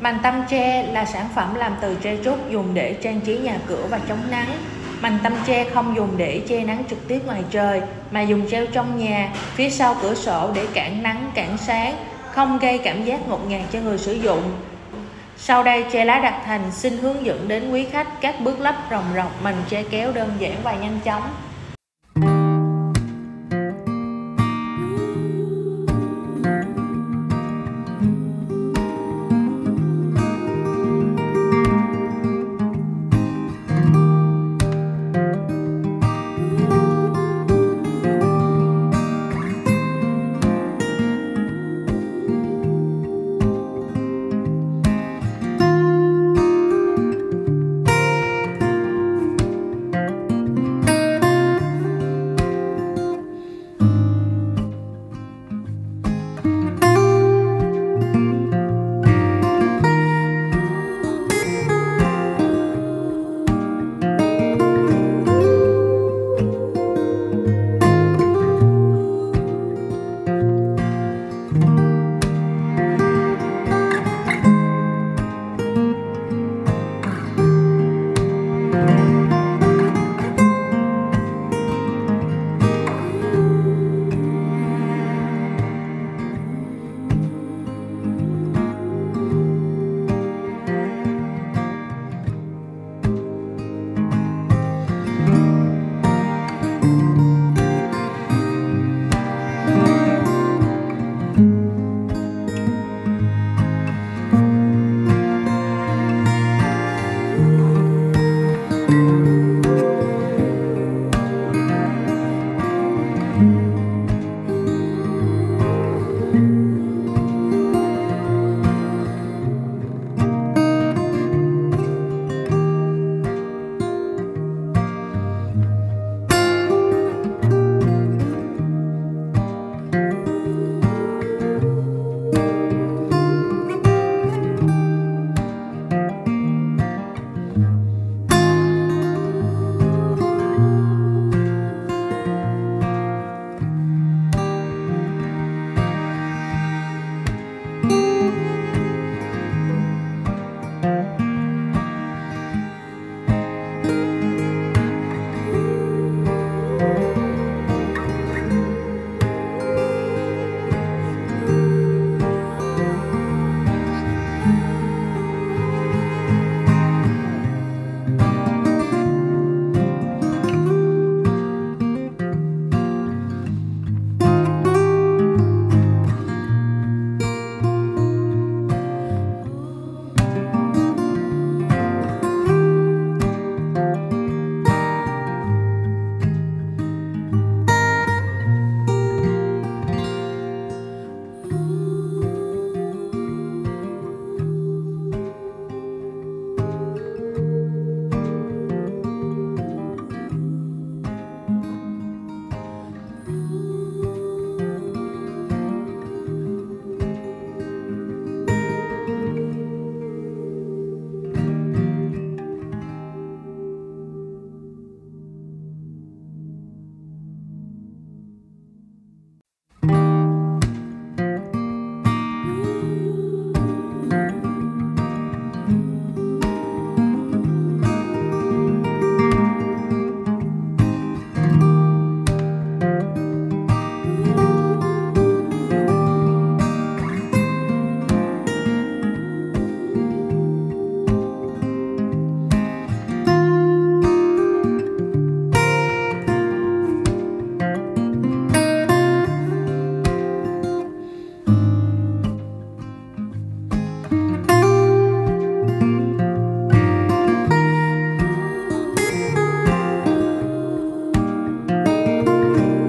Mành tăm tre là sản phẩm làm từ tre trúc dùng để trang trí nhà cửa và chống nắng. Mành tăm tre không dùng để che nắng trực tiếp ngoài trời mà dùng treo trong nhà, phía sau cửa sổ để cản nắng, cản sáng, không gây cảm giác ngột ngạt cho người sử dụng. Sau đây, tre lá Đạt Thành xin hướng dẫn đến quý khách các bước lắp rồng rọc mành tre kéo đơn giản và nhanh chóng.